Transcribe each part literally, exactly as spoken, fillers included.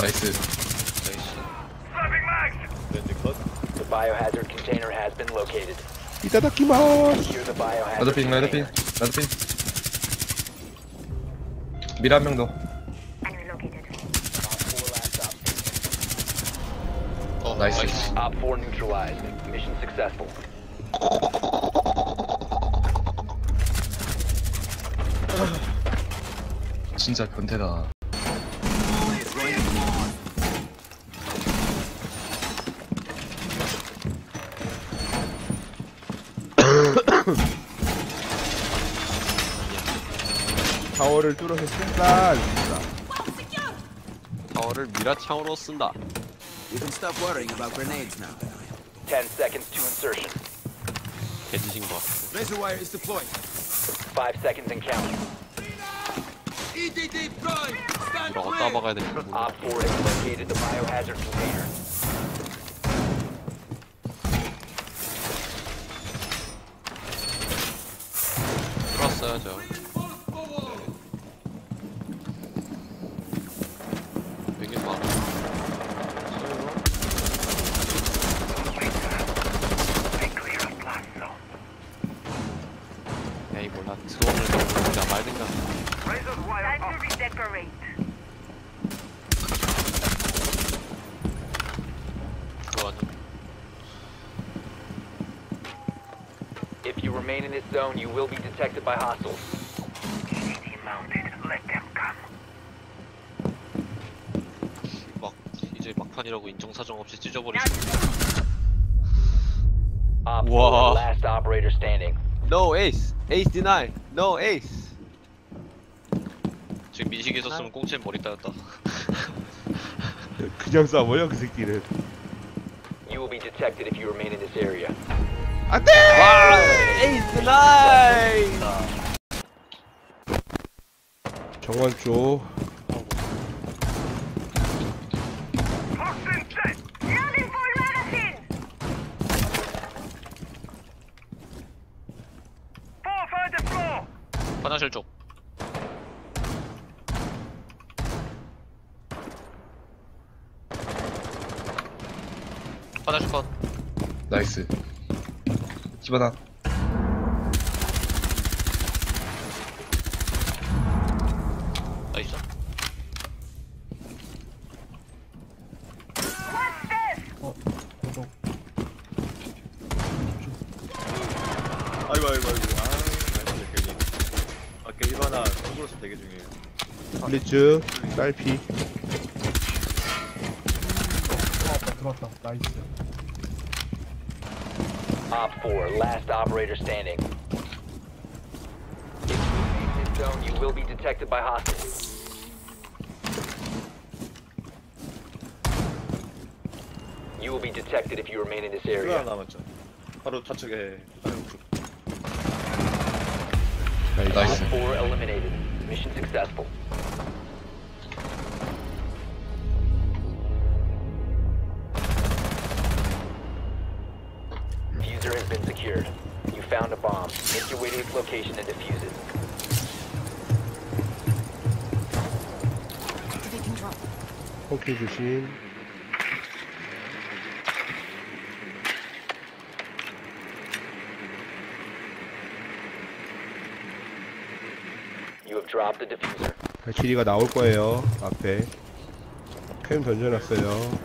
Nice. The biohazard container has been located. Other ping, other ping, other ping. Mid 한 명 더. Nice. Op four neutralized. Mission successful. 진짜 변태다. 타워를 뚫어서 쓴다. 타워를 미라 창으로 쓴다. You can stop worrying about grenades now. Ten seconds to insertion. Razor wire is deployed. Five seconds and counting. E D D prime. Stand clear. Op four has located the biohazard container. Cross Joe. Bring it back. If you remain in this zone, you will be detected by hostiles. T N T mounted. Let them come. 막 이제 막판이라고 인정 사정 없이 찢어버리지. 와. Last operator standing. No ace. Ace denied. No ace. 지금 민식이 있었으면 꽁치는 머리 따였다. 그냥 싸워요 그 새끼를. You will be detected if you remain in this area. 안돼! 에이스 나이스! 정환조. 화장실 쪽. 화장실 컷. 나이스. 집어다. 나이스. 어, 고독. 아이고, 아이고, 아이고. 아, 나이스, 괜히. 아까 일반화 속으로서 되게 중요해요. 블리츠, 딸피. 들어왔다, 나이스. Op four, last operator standing. If you remain in this zone, you will be detected by hostiles. You will be detected if you remain in this area. 바로 좌측에. Op four eliminated. Mission successful. Has been secured. You found a bomb. Make your way to its location and defuse it. Activate control. Okay, machine. You have dropped the diffuser. 발키리가 나올 거예요. 앞에 캠 던져놨어요.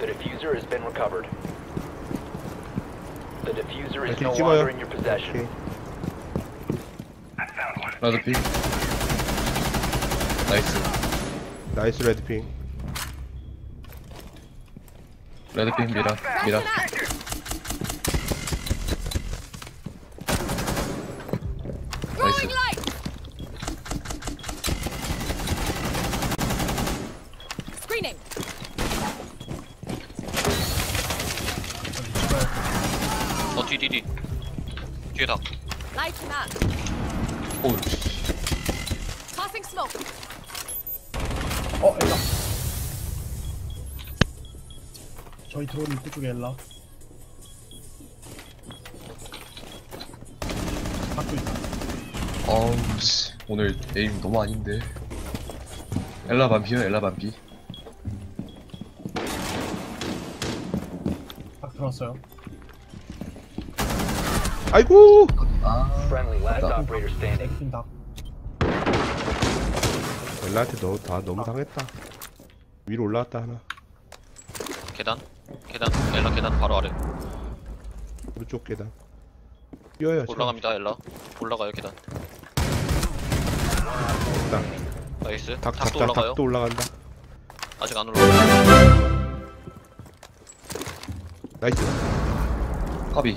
The diffuser has been recovered. The diffuser is no longer in your possession. I found one. Another ping. Nice. Nice red ping. Red ping, mira, mira. Nice. Screening. 어, 뒤, 뒤, 뒤. 뒤에다. 오, 어, 엘라. 저희 들어오는 입구 쪽에 엘라. 밖에 있다. 아우, 씨. 오늘 에임 너무 아닌데. 엘라 반피요, 엘라 반피. or so. ¡Ay, uh! 엘라한테 너 다 너무 당했다. 위로 올라왔다 하나. 계단, 계단, 엘라 계단 바로 아래. 오른쪽 계단. 뛰어야 올라갑니다, 엘라. 올라가요 계단. 딱. 나이스. 닭, 닭, 닭도 닭, 올라가요. 닭도 올라간다. 아직 안 올라가. 나이스. 합이.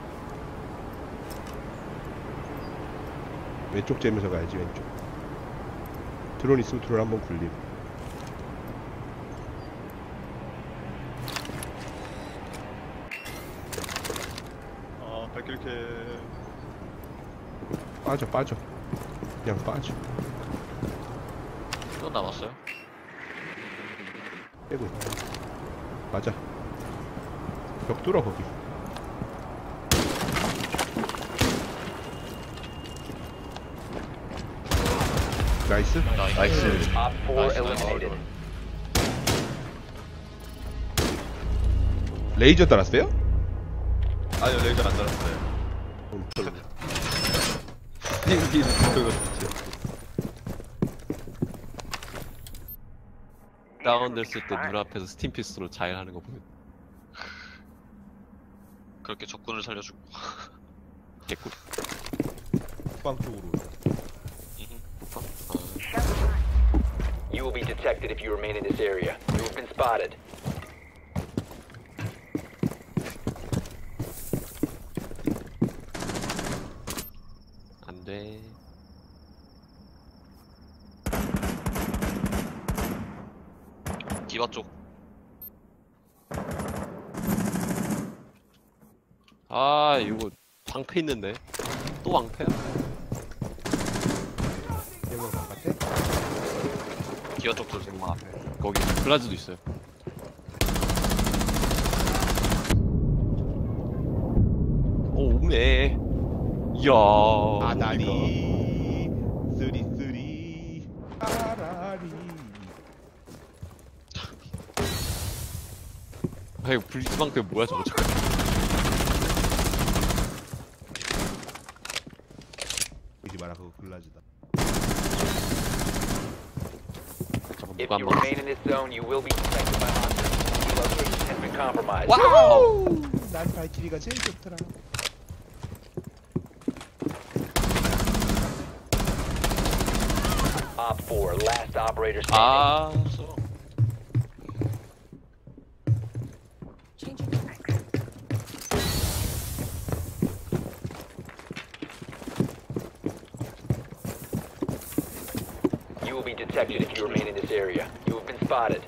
왼쪽 재면서 가야지 왼쪽. 드론 있으면 드론 한번 굴림. 아 백일캐. 빠져 빠져. 그냥 빠져. 또 남았어요? 빼고 있다. 맞아. 벽 뚫어 거기. 나이스. 나이스. 레이저 달았어요? 아니요, 레이저 안 달았어요. 다운됐을 때 눈앞에서 스팀피스로 자일하는 거 보면 그렇게 적군을 살려주고 개꿀. 후방 쪽으로. You will be detected if you remain in this area. You have been spotted. 안 돼. 기와 쪽. 아, 이거 방패 있는데. 또 방패야? 기어 쪽도 지금 앞에 거기 플라즈도 있어요. 오 오네. 이야. 아나리 쓰리쓰리 아라리. 아 이거 블리츠 방패 뭐야 저거 잠깐. 보지 마라 그거 플라즈다. If you remain in this zone, you will be detected by hostiles. Your location has been compromised. Wow! 난 발키리가 제일 좋더라. Op four, last operator standing. 아, so. Detected if you remain in this area. You have been spotted.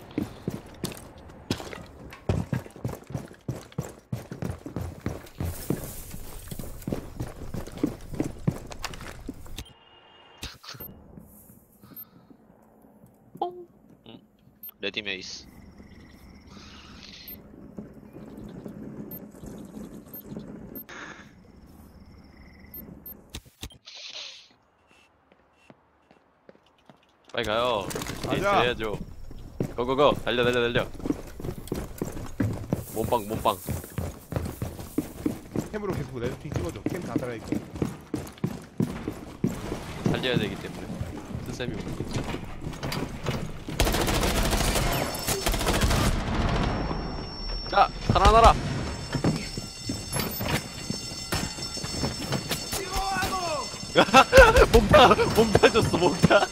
Ready, Mace. 빨리 가요. 해야죠. 고고고. 달려 달려 달려. 몸빵 몸빵. 캠으로 계속 내려 뒤 찍어줘. 캠 다 달아 있고. 달려야 되기 때문에. 스쌤이 오겠지. 자, 살아나라. 몸파! 몸파 줬어 몸파!